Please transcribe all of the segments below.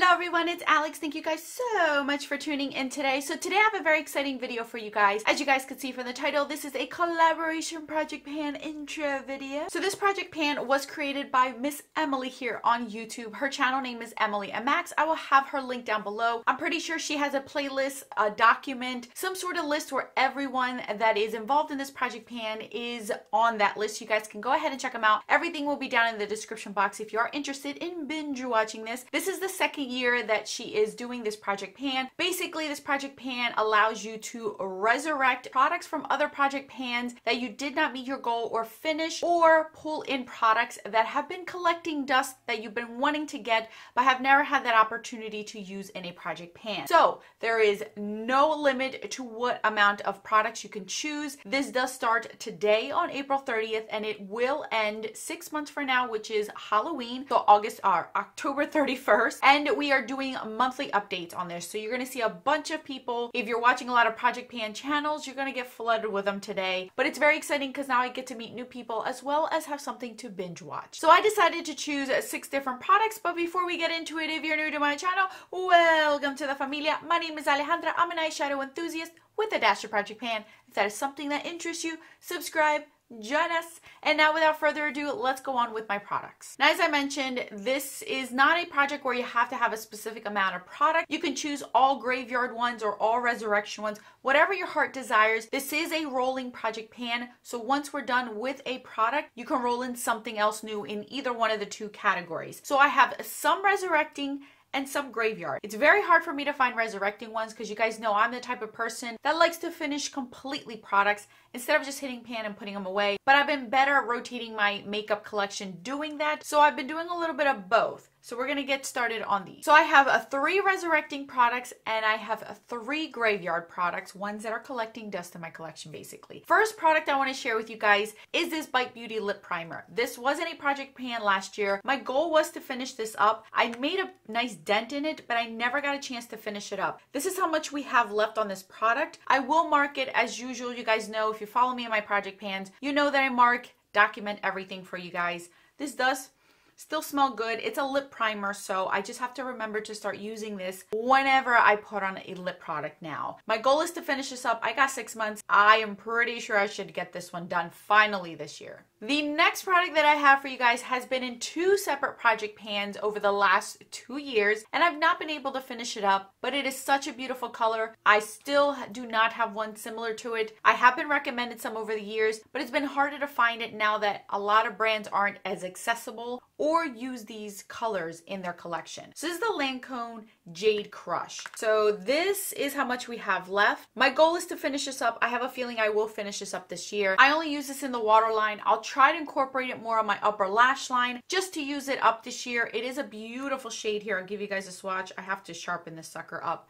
Hello everyone, it's Alex. Thank you guys so much for tuning in today. So today I have a very exciting video for you guys. As you guys can see from the title, this is a collaboration project pan intro video. So this project pan was created by Miss Emily here on YouTube. Her channel name is Emily A Max. I will have her link down below. I'm pretty sure she has a playlist, a document, some sort of list where everyone that is involved in this project pan is on that list. You guys can go ahead and check them out. Everything will be down in the description box if you are interested in binge watching this. This is the second year that she is doing this project pan. Basically, this project pan allows you to resurrect products from other project pans that you did not meet your goal or finish, or pull in products that have been collecting dust that you've been wanting to get but have never had that opportunity to use in a project pan. So there is no limit to what amount of products you can choose. This does start today on April 30th and it will end 6 months from now, which is Halloween, so October 31st. And we are doing monthly updates on this. So you're going to see a bunch of people. If you're watching a lot of project pan channels, you're going to get flooded with them today. But it's very exciting because now I get to meet new people as well as have something to binge watch. So I decided to choose 6 different products. But before we get into it, if you're new to my channel, welcome to the familia. My name is Alejandra. I'm an eyeshadow enthusiast with a dash of project pan. If that is something that interests you, subscribe, join us. And now without further ado, let's go on with my products. Now, as I mentioned, this is not a project where you have to have a specific amount of product. You can choose all graveyard ones or all resurrection ones, whatever your heart desires. This is a rolling project pan, so once we're done with a product, you can roll in something else new in either one of the 2 categories. So I have some resurrecting and some graveyard. It's very hard for me to find resurrecting ones because you guys know I'm the type of person that likes to finish completely products instead of just hitting pan and putting them away. But I've been better at rotating my makeup collection doing that, so I've been doing a little bit of both. So we're gonna get started on these. So I have 3 resurrecting products and I have 3 graveyard products, ones that are collecting dust in my collection basically. First product I wanna share with you guys is this Bite Beauty Lip Primer. This wasn't a project pan last year. My goal was to finish this up. I made a nice dent in it, but I never got a chance to finish it up. This is how much we have left on this product. I will mark it as usual. You guys know, if you follow me in my project pans, you know that I mark, document everything for you guys. This does still smell good. It's a lip primer, so I just have to remember to start using this whenever I put on a lip product now. My goal is to finish this up. I got 6 months. I am pretty sure I should get this one done finally this year. The next product that I have for you guys has been in 2 separate project pans over the last 2 years, and I've not been able to finish it up, but it is such a beautiful color. I still do not have one similar to it. I have been recommended some over the years, but it's been harder to find it now that a lot of brands aren't as accessible or use these colors in their collection. So this is the Lancome Jade Crush. So this is how much we have left. My goal is to finish this up. I have a feeling I will finish this up this year. I only use this in the waterline. I'll try to incorporate it more on my upper lash line just to use it up this year. It is a beautiful shade here. I'll give you guys a swatch. I have to sharpen this sucker up.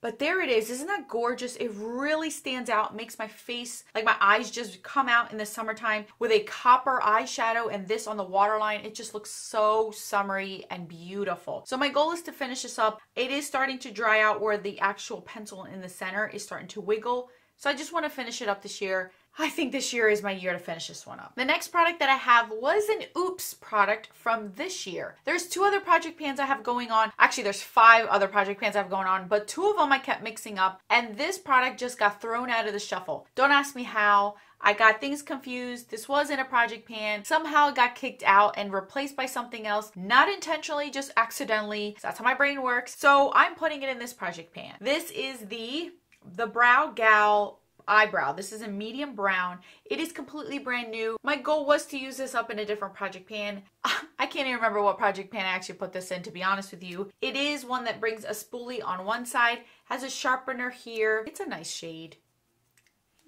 But there it is. Isn't that gorgeous? It really stands out. Makes my face, like my eyes just come out in the summertime with a copper eyeshadow and this on the waterline. It just looks so summery and beautiful. So my goal is to finish this up. It is starting to dry out where the actual pencil in the center is starting to wiggle. So I just want to finish it up this year. I think this year is my year to finish this one up. The next product that I have was an Oops product from this year. There's 2 other project pans I have going on. Actually, there's 5 other project pans I have going on, but 2 of them I kept mixing up, and this product just got thrown out of the shuffle. Don't ask me how. I got things confused. This wasn't a project pan. Somehow it got kicked out and replaced by something else. Not intentionally, just accidentally. That's how my brain works. So I'm putting it in this project pan. This is the Brow Gal eyebrow. This is a medium brown. It is completely brand new. My goal was to use this up in a different project pan. I can't even remember what project pan I actually put this in, to be honest with you. It is one that brings a spoolie on one side, has a sharpener here. It's a nice shade.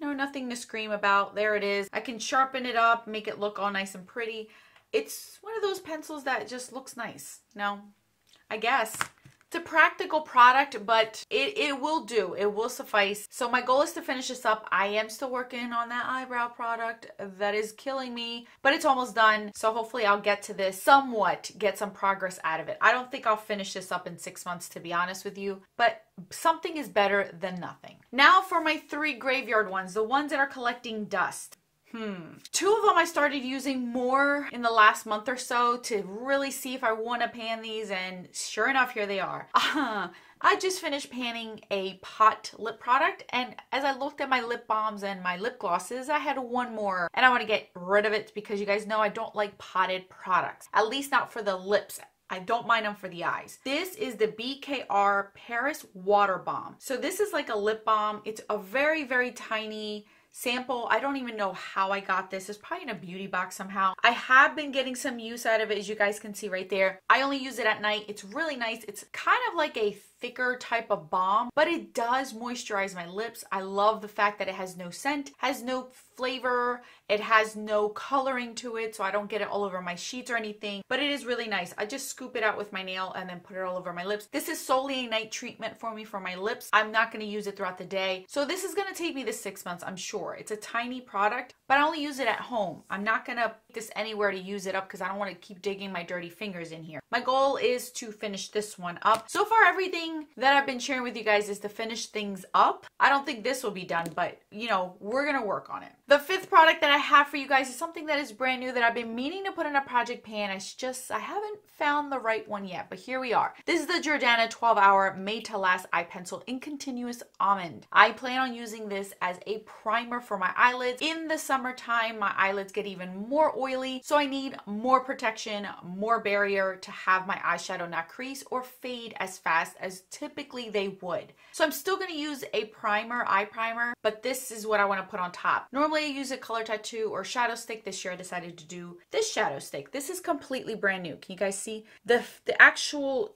No, nothing to scream about. There it is. I can sharpen it up, make it look all nice and pretty. It's one of those pencils that just looks nice. No, I guess. It's a practical product, but it will do. It will suffice. So my goal is to finish this up. I am still working on that eyebrow product. That is killing me, but it's almost done. So hopefully I'll get to this somewhat, get some progress out of it. I don't think I'll finish this up in 6 months, to be honest with you, but something is better than nothing. Now for my 3 graveyard ones, the ones that are collecting dust. Two of them I started using more in the last month or so to really see if I want to pan these, and sure enough, here they are. I just finished panning a pot lip product, and as I looked at my lip balms and my lip glosses, I had one more and I want to get rid of it because you guys know I don't like potted products, at least not for the lips. I don't mind them for the eyes. This is the BKR Paris Water Balm. So this is like a lip balm. It's a very, very tiny sample. I don't even know how I got this. It's probably in a beauty box somehow. I have been getting some use out of it, as you guys can see right there. I only use it at night. It's really nice. It's kind of like a thicker type of balm, but it does moisturize my lips. I love the fact that it has no scent, has no flavor, it has no coloring to it, so I don't get it all over my sheets or anything, but it is really nice. I just scoop it out with my nail and then put it all over my lips. This is solely a night treatment for me for my lips. I'm not going to use it throughout the day, so this is going to take me the 6 months, I'm sure. It's a tiny product, but I only use it at home. I'm not going to put this anywhere to use it up because I don't want to keep digging my dirty fingers in here. My goal is to finish this one up. So far, everything that I've been sharing with you guys is to finish things up. I don't think this will be done, but you know, we're gonna work on it. The fifth product that I have for you guys is something that is brand new that I've been meaning to put in a project pan. I haven't found the right one yet, but here we are. This is the Jordana 12-hour Made to Last Eye Pencil in Continuous Almond. I plan on using this as a primer for my eyelids. In the summertime, my eyelids get even more oily, so I need more protection, more barrier to have my eyeshadow not crease or fade as fast as typically they would. So I'm still going to use a primer, eye primer, but this is what I want to put on top. Normally I use a color tattoo or shadow stick. This year I decided to do this shadow stick. This is completely brand new. Can you guys see? The actual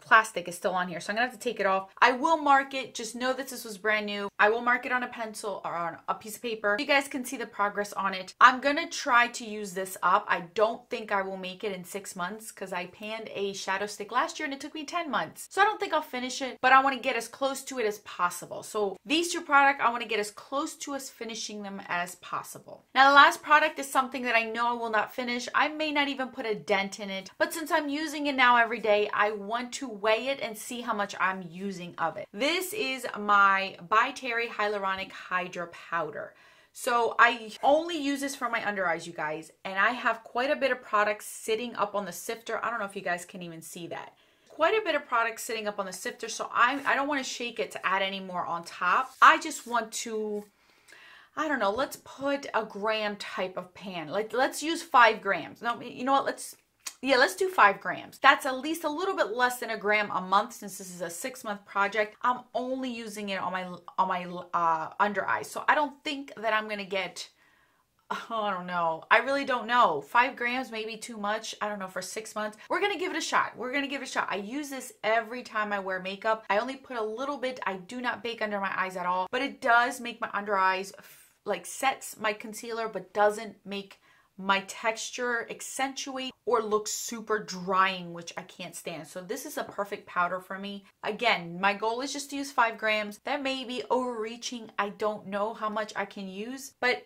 plastic is still on here, so I'm gonna have to take it off. I will mark it. Just know that this was brand new. I will mark it on a pencil or on a piece of paper. You guys can see the progress on it. I'm gonna try to use this up. I don't think I will make it in 6 months because I panned a shadow stick last year and it took me 10 months. So I don't think I'll finish it, but I want to get as close to it as possible. So these two products, I want to get as close to us finishing them as possible. Now the last product is something that I know I will not finish. I may not even put a dent in it, but since I'm using it now every day, I want to weigh it and see how much I'm using of it. This is my By Terry Hyaluronic Hydra Powder. So I only use this for my under eyes, you guys, and I have quite a bit of product sitting up on the sifter. I don't know if you guys can even see that. Quite a bit of product sitting up on the sifter, so I don't want to shake it to add any more on top. I just want to, I don't know, let's put a gram type of pan. Like, let's use 5 grams. No, you know what, let's do 5 grams. That's at least a little bit less than a gram a month since this is a 6 month project. I'm only using it on my under eyes. So I don't think that I'm going to get, I don't know. I really don't know. 5 grams may be too much. I don't know, for 6 months. We're going to give it a shot. We're going to give it a shot. I use this every time I wear makeup. I only put a little bit. I do not bake under my eyes at all, but it does make my under eyes, like, sets my concealer, but doesn't make my texture accentuate or look super drying, which I can't stand. So this is a perfect powder for me. Again, my goal is just to use 5 grams. That may be overreaching. I don't know how much I can use, but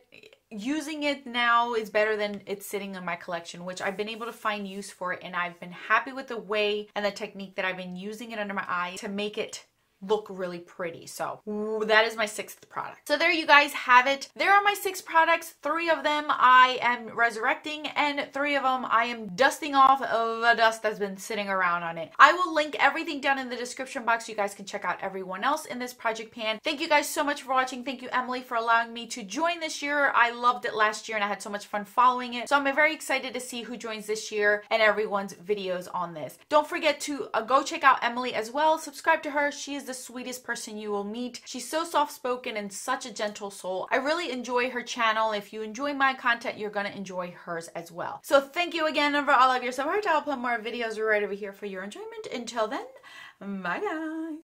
using it now is better than it's sitting in my collection, which I've been able to find use for it, and I've been happy with the way and the technique that I've been using it under my eye to make it look really pretty. So that is my 6th product. So there you guys have it. There are my 6 products. 3 of them I am resurrecting, and 3 of them I am dusting off the dust that's been sitting around on it. I will link everything down in the description box so you guys can check out everyone else in this project pan. Thank you guys so much for watching. Thank you, Emily, for allowing me to join this year. I loved it last year and I had so much fun following it. So I'm very excited to see who joins this year and everyone's videos on this. Don't forget to go check out Emily as well. Subscribe to her. She is the sweetest person you will meet. She's so soft-spoken and such a gentle soul. I really enjoy her channel. If you enjoy my content, you're going to enjoy hers as well. So thank you again for all of your support. I'll put more videos right over here for your enjoyment. Until then, bye guys.